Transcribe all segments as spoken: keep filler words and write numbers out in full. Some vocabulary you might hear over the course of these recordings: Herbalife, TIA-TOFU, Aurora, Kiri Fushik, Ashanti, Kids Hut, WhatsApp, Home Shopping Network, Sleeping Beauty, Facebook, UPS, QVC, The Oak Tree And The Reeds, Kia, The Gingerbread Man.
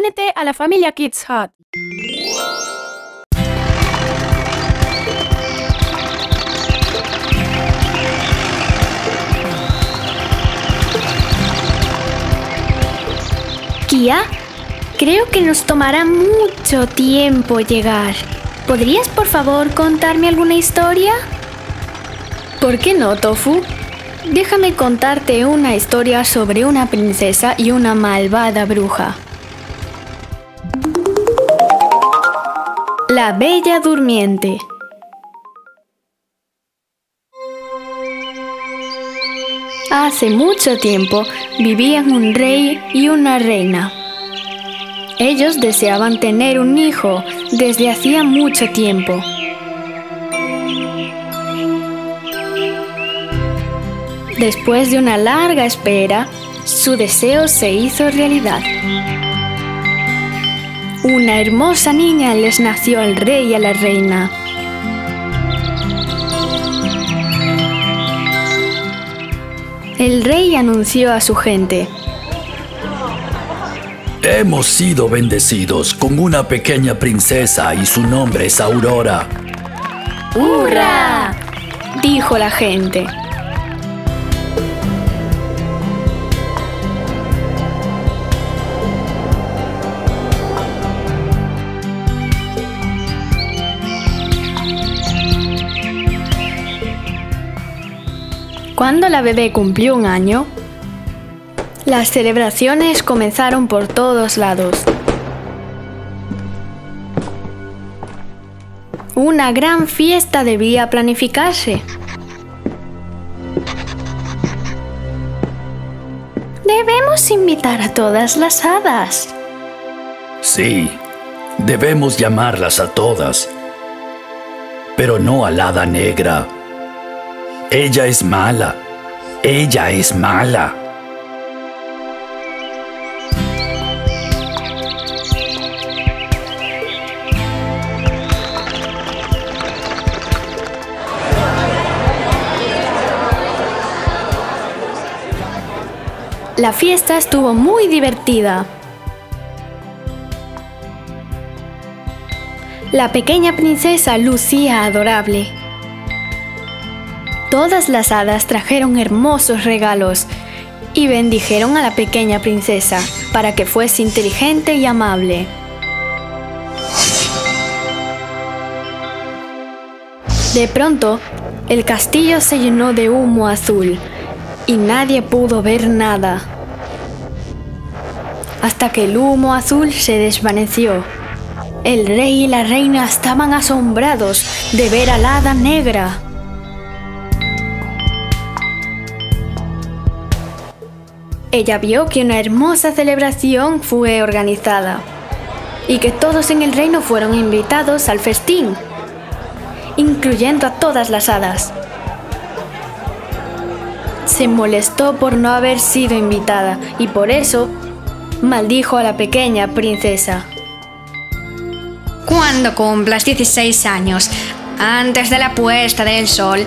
Únete a la familia Kids Hut. Kia, creo que nos tomará mucho tiempo llegar. ¿Podrías, por favor, contarme alguna historia? ¿Por qué no, Tofu? Déjame contarte una historia sobre una princesa y una malvada bruja. La Bella Durmiente. Hace mucho tiempo vivían un rey y una reina. Ellos deseaban tener un hijo desde hacía mucho tiempo. Después de una larga espera, su deseo se hizo realidad. Una hermosa niña les nació al rey y a la reina. El rey anunció a su gente: hemos sido bendecidos con una pequeña princesa y su nombre es Aurora. ¡Hurra!, dijo la gente. Cuando la bebé cumplió un año, las celebraciones comenzaron por todos lados. Una gran fiesta debía planificarse. Debemos invitar a todas las hadas. Sí, debemos llamarlas a todas, pero no a la hada negra. Ella es mala. Ella es mala. La fiesta estuvo muy divertida. La pequeña princesa lucía adorable. Todas las hadas trajeron hermosos regalos y bendijeron a la pequeña princesa para que fuese inteligente y amable. De pronto, el castillo se llenó de humo azul y nadie pudo ver nada, hasta que el humo azul se desvaneció. El rey y la reina estaban asombrados de ver a la hada negra. Ella vio que una hermosa celebración fue organizada y que todos en el reino fueron invitados al festín, incluyendo a todas las hadas. Se molestó por no haber sido invitada y por eso maldijo a la pequeña princesa. Cuando cumplas dieciséis años, antes de la puesta del sol,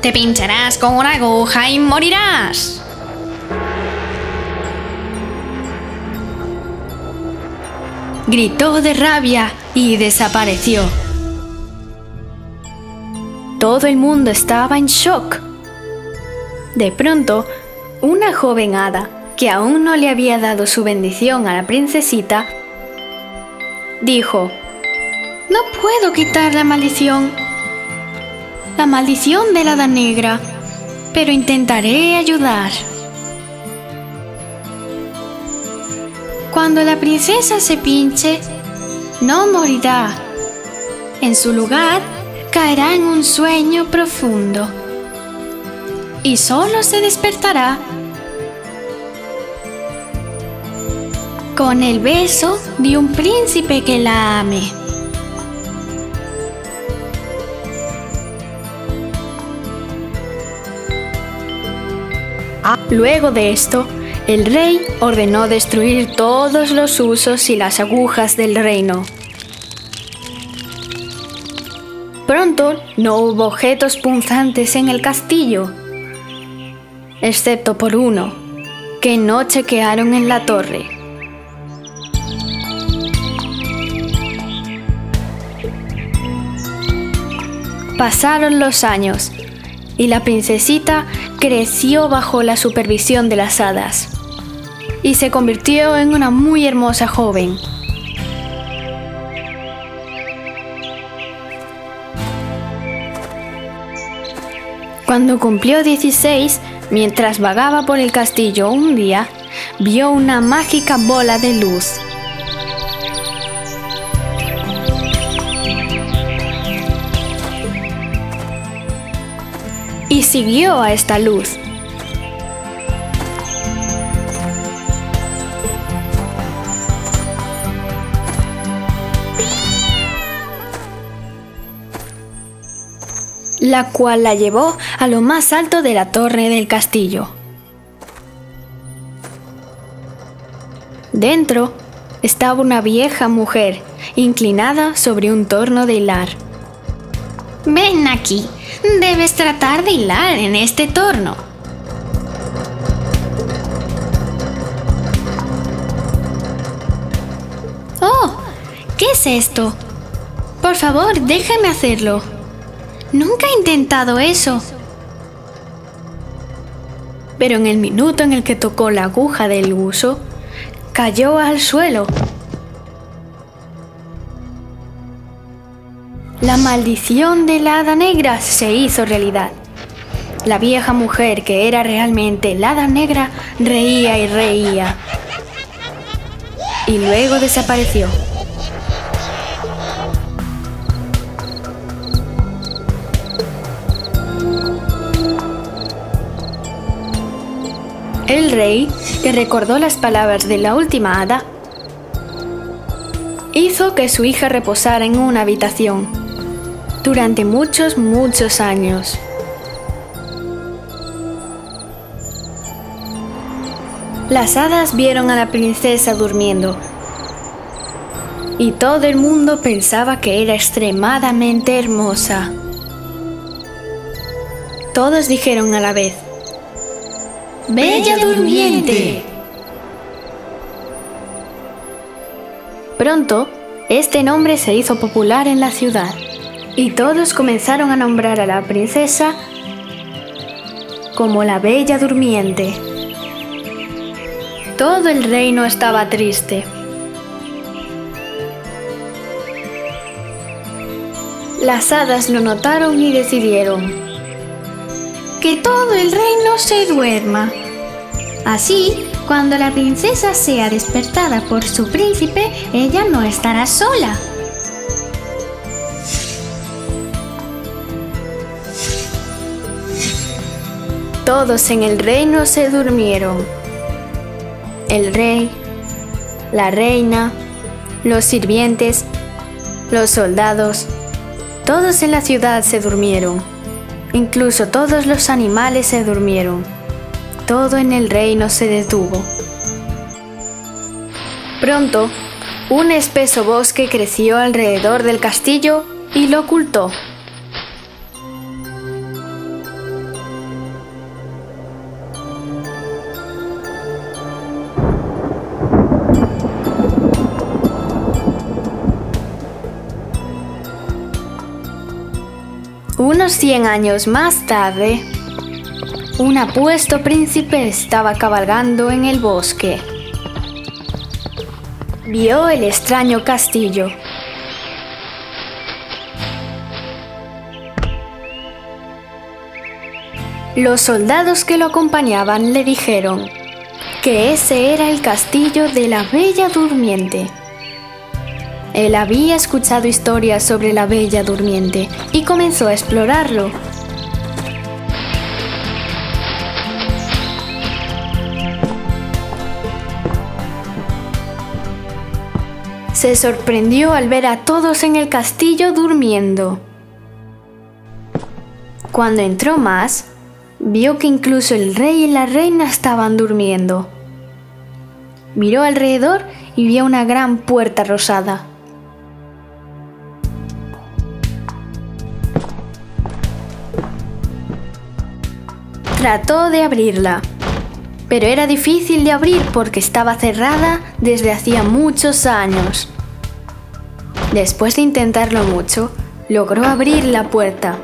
te pincharás con una aguja y morirás. Gritó de rabia y desapareció. Todo el mundo estaba en shock. De pronto, una joven hada, que aún no le había dado su bendición a la princesita, dijo: no puedo quitar la maldición, la maldición de la hada negra, pero intentaré ayudar. Cuando la princesa se pinche, no morirá. En su lugar, caerá en un sueño profundo y solo se despertará con el beso de un príncipe que la ame. Luego de esto, el rey ordenó destruir todos los husos y las agujas del reino. Pronto no hubo objetos punzantes en el castillo, excepto por uno, que no chequearon en la torre. Pasaron los años y la princesita creció bajo la supervisión de las hadas y se convirtió en una muy hermosa joven. Cuando cumplió dieciséis, mientras vagaba por el castillo un día, vio una mágica bola de luz. Y siguió a esta luz. La cual la llevó a lo más alto de la torre del castillo. Dentro estaba una vieja mujer, inclinada sobre un torno de hilar. «Ven aquí, debes tratar de hilar en este torno». «Oh, ¿qué es esto? Por favor, déjame hacerlo». Nunca he intentado eso. Pero en el minuto en el que tocó la aguja del huso, cayó al suelo. La maldición de la hada negra se hizo realidad. La vieja mujer, que era realmente la hada negra, reía y reía. Y luego desapareció. El rey, que recordó las palabras de la última hada, hizo que su hija reposara en una habitación durante muchos, muchos años. Las hadas vieron a la princesa durmiendo y todo el mundo pensaba que era extremadamente hermosa. Todos dijeron a la vez: ¡Bella durmiente! Pronto, este nombre se hizo popular en la ciudad y todos comenzaron a nombrar a la princesa como la Bella Durmiente. Todo el reino estaba triste. Las hadas lo notaron y decidieron: que todo el reino se duerma. Así, cuando la princesa sea despertada por su príncipe, ella no estará sola. Todos en el reino se durmieron. El rey, la reina, los sirvientes, los soldados, todos en la ciudad se durmieron. Incluso todos los animales se durmieron. Todo en el reino se detuvo. Pronto, un espeso bosque creció alrededor del castillo y lo ocultó. Unos cien años más tarde, un apuesto príncipe estaba cabalgando en el bosque. Vio el extraño castillo. Los soldados que lo acompañaban le dijeron que ese era el castillo de la Bella Durmiente. Él había escuchado historias sobre la Bella Durmiente y comenzó a explorarlo. Se sorprendió al ver a todos en el castillo durmiendo. Cuando entró más, vio que incluso el rey y la reina estaban durmiendo. Miró alrededor y vio una gran puerta rosada. Trató de abrirla, pero era difícil de abrir porque estaba cerrada desde hacía muchos años. Después de intentarlo mucho, logró abrir la puerta.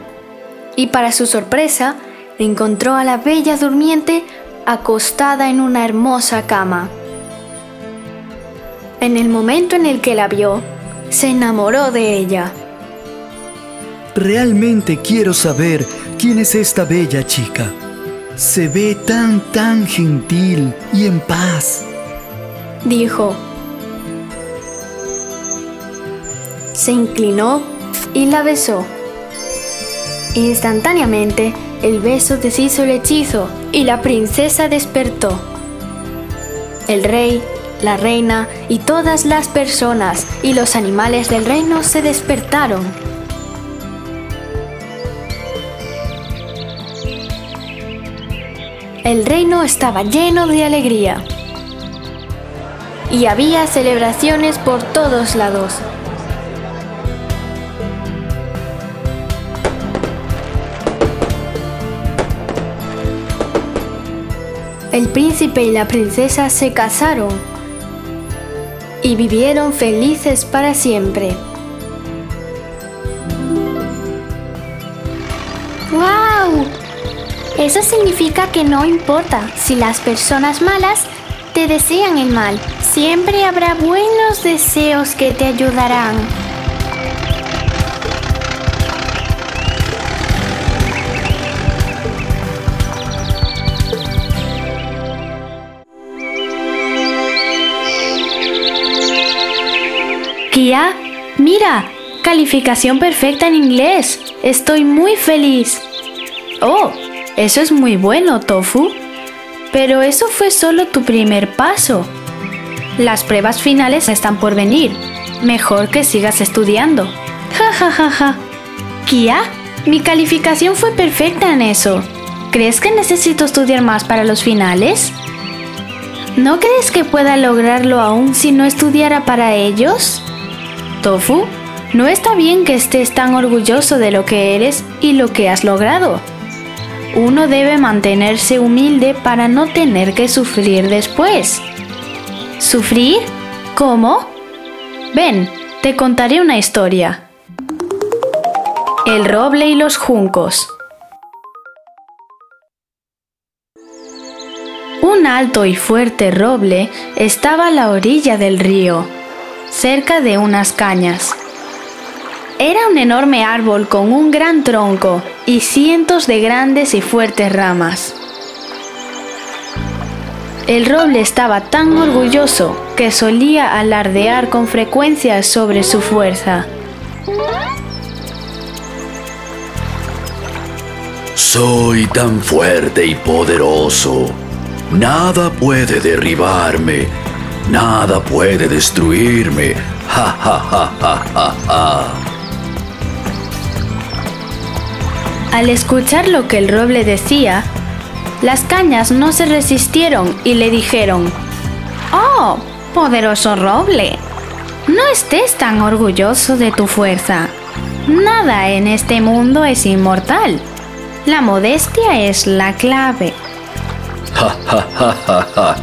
y para su sorpresa, encontró a la bella durmiente acostada en una hermosa cama. En el momento en el que la vio, se enamoró de ella. Realmente quiero saber quién es esta bella chica. Se ve tan, tan gentil y en paz, dijo. Se inclinó y la besó. Instantáneamente, el beso deshizo el hechizo y la princesa despertó. El rey, la reina y todas las personas y los animales del reino se despertaron. El reino estaba lleno de alegría y había celebraciones por todos lados. El príncipe y la princesa se casaron y vivieron felices para siempre. ¡Wow! Eso significa que no importa si las personas malas te desean el mal. Siempre habrá buenos deseos que te ayudarán. Kia, mira, calificación perfecta en inglés. Estoy muy feliz. Oh, eso es muy bueno, Tofu. Pero eso fue solo tu primer paso. Las pruebas finales están por venir. Mejor que sigas estudiando. Ja, ja, ja, ja. Kia, mi calificación fue perfecta en eso. ¿Crees que necesito estudiar más para los finales? ¿No crees que pueda lograrlo aún si no estudiara para ellos? Tofu, no está bien que estés tan orgulloso de lo que eres y lo que has logrado. Uno debe mantenerse humilde para no tener que sufrir después. ¿Sufrir? ¿Cómo? Ven, te contaré una historia. El roble y los juncos. Un alto y fuerte roble estaba a la orilla del río, cerca de unas cañas. Era un enorme árbol con un gran tronco y cientos de grandes y fuertes ramas. El roble estaba tan orgulloso que solía alardear con frecuencia sobre su fuerza. Soy tan fuerte y poderoso. Nada puede derribarme. Nada puede destruirme. Ja, ja, ja, ja, ja, ja. Al escuchar lo que el roble decía, las cañas no se resistieron y le dijeron: ¡Oh, poderoso roble! No estés tan orgulloso de tu fuerza. Nada en este mundo es inmortal. La modestia es la clave. Ja, ja, ja, ja, ja.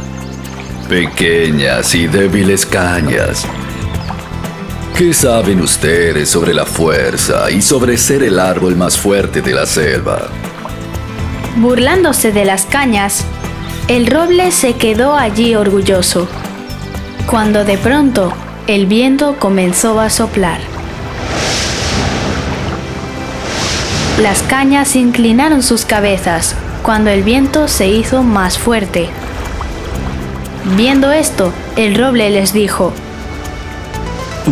Pequeñas y débiles cañas, ¿qué saben ustedes sobre la fuerza y sobre ser el árbol más fuerte de la selva? Burlándose de las cañas, el roble se quedó allí orgulloso, cuando de pronto el viento comenzó a soplar. Las cañas inclinaron sus cabezas cuando el viento se hizo más fuerte. Viendo esto, el roble les dijo: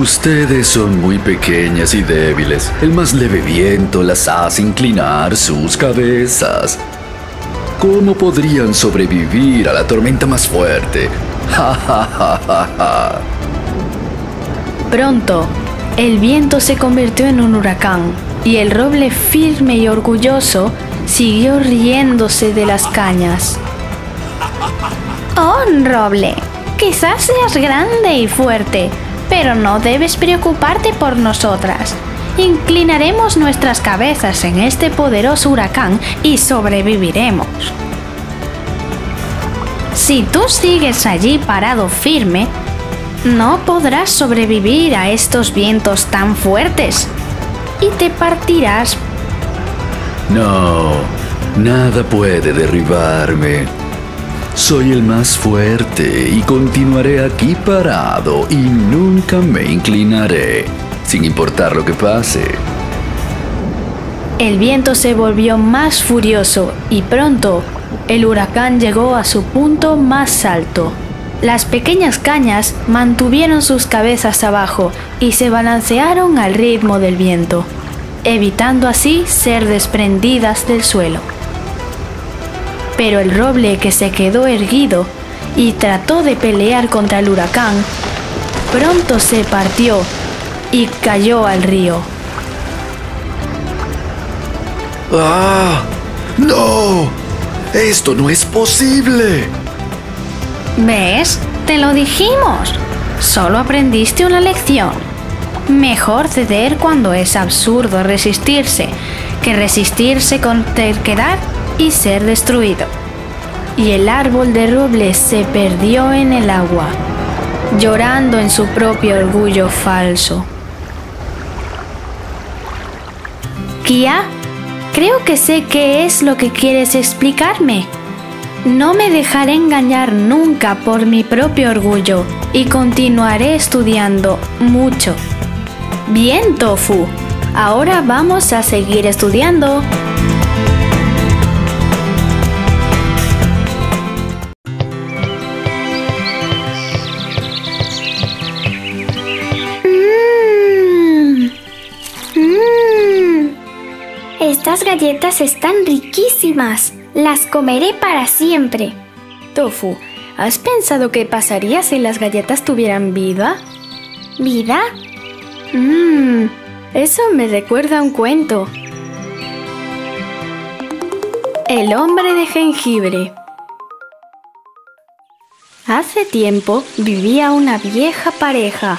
ustedes son muy pequeñas y débiles. El más leve viento las hace inclinar sus cabezas. ¿Cómo podrían sobrevivir a la tormenta más fuerte? ¡Ja, ja, ja, ja, ja! Pronto, el viento se convirtió en un huracán y el roble, firme y orgulloso, siguió riéndose de las cañas. Oh, roble, quizás seas grande y fuerte, pero no debes preocuparte por nosotras. Inclinaremos nuestras cabezas en este poderoso huracán y sobreviviremos. Si tú sigues allí parado firme, no podrás sobrevivir a estos vientos tan fuertes y te partirás No, nada puede derribarme. Soy el más fuerte y continuaré aquí parado y nunca me inclinaré, sin importar lo que pase. El viento se volvió más furioso y pronto el huracán llegó a su punto más alto. Las pequeñas cañas mantuvieron sus cabezas abajo y se balancearon al ritmo del viento, evitando así ser desprendidas del suelo. Pero el roble, que se quedó erguido y trató de pelear contra el huracán, pronto se partió y cayó al río. ¡Ah! ¡No! ¡Esto no es posible! ¿Ves? Te lo dijimos. Solo aprendiste una lección. Mejor ceder cuando es absurdo resistirse, que resistirse con terquedad y ser destruido. Y el árbol de roble se perdió en el agua, llorando en su propio orgullo falso. Kia, creo que sé qué es lo que quieres explicarme. No me dejaré engañar nunca por mi propio orgullo y continuaré estudiando mucho. Bien, Tofu, ahora vamos a seguir estudiando. Estas galletas están riquísimas. Las comeré para siempre. Tofu, ¿has pensado qué pasaría si las galletas tuvieran vida? ¿Vida? Mmm, eso me recuerda a un cuento. El hombre de jengibre. Hace tiempo vivía una vieja pareja.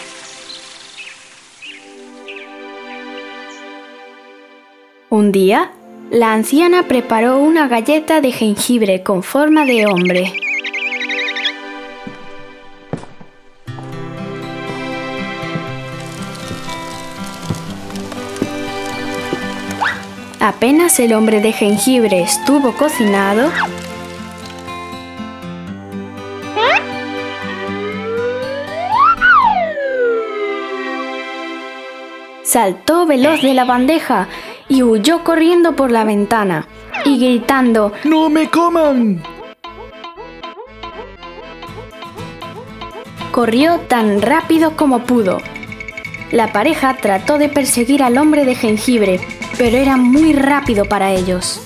Un día, la anciana preparó una galleta de jengibre con forma de hombre. Apenas el hombre de jengibre estuvo cocinado, saltó veloz de la bandeja y huyó corriendo por la ventana y gritando ¡No me coman! Corrió tan rápido como pudo. La pareja trató de perseguir al hombre de jengibre, pero era muy rápido para ellos.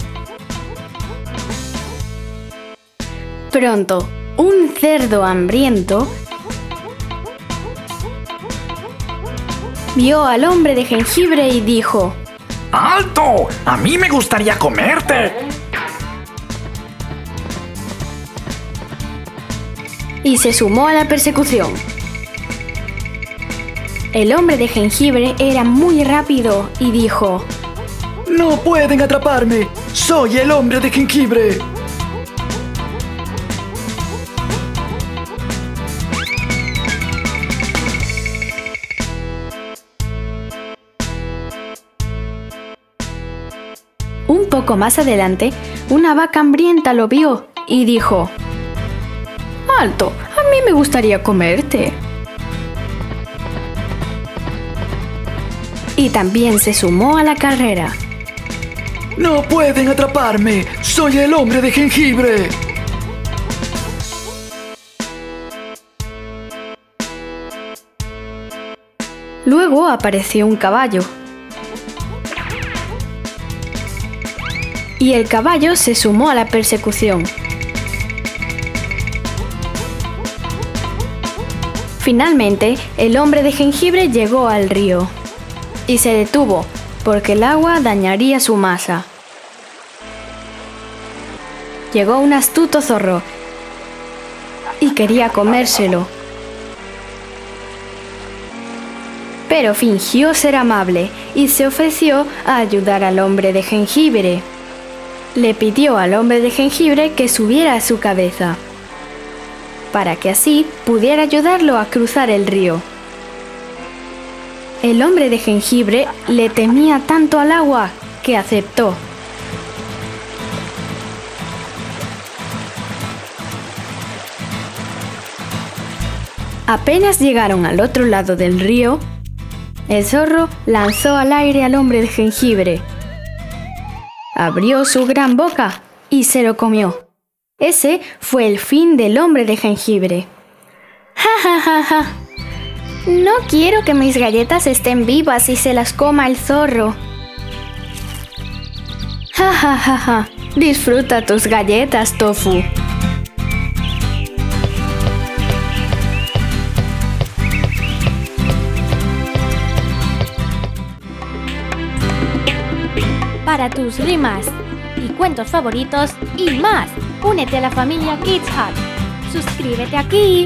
Pronto, un cerdo hambriento vio al hombre de jengibre y dijo: ¡Alto! ¡A mí me gustaría comerte! Y se sumó a la persecución. El hombre de jengibre era muy rápido y dijo: ¡No pueden atraparme! ¡Soy el hombre de jengibre! Un poco más adelante, una vaca hambrienta lo vio y dijo: ¡Alto! ¡A mí me gustaría comerte! Y también se sumó a la carrera. ¡No pueden atraparme! ¡Soy el hombre de jengibre! Luego apareció un caballo. Y el caballo se sumó a la persecución. Finalmente, el hombre de jengibre llegó al río y se detuvo porque el agua dañaría su masa. Llegó un astuto zorro y quería comérselo, pero fingió ser amable y se ofreció a ayudar al hombre de jengibre. Le pidió al hombre de jengibre que subiera a su cabeza, para que así pudiera ayudarlo a cruzar el río. El hombre de jengibre le temía tanto al agua que aceptó. Apenas llegaron al otro lado del río, el zorro lanzó al aire al hombre de jengibre. Abrió su gran boca y se lo comió. Ese fue el fin del hombre de jengibre. ¡Ja, ja, ja, ja! No quiero que mis galletas estén vivas y se las coma el zorro. ¡Ja, ja, ja, ja! Disfruta tus galletas, Tofu. Para tus rimas y cuentos favoritos y más, únete a la familia Kids Hut. ¡Suscríbete aquí!